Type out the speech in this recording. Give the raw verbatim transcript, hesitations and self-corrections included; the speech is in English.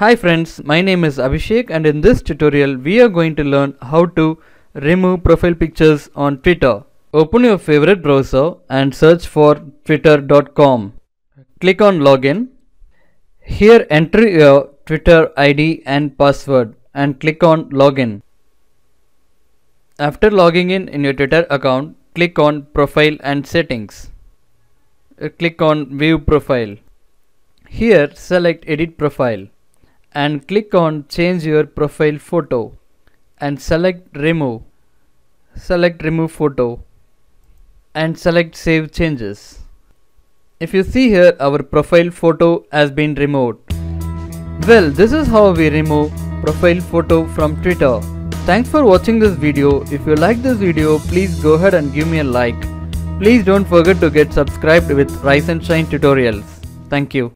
Hi friends, my name is Abhishek and in this tutorial we are going to learn how to remove profile pictures on Twitter. Open your favorite browser and search for twitter dot com. Click on login. Here enter your Twitter I D and password and click on login. After logging in in your Twitter account, click on profile and settings. Click on view profile. Here select edit profile and click on change your profile photo and select remove. Select remove photo and select save changes. If you see here, our profile photo has been removed. Well, this is how we remove profile photo from Twitter. Thanks for watching this video. If you like this video, please go ahead and give me a like. Please don't forget to get subscribed with Rise and Shine tutorials. Thank you.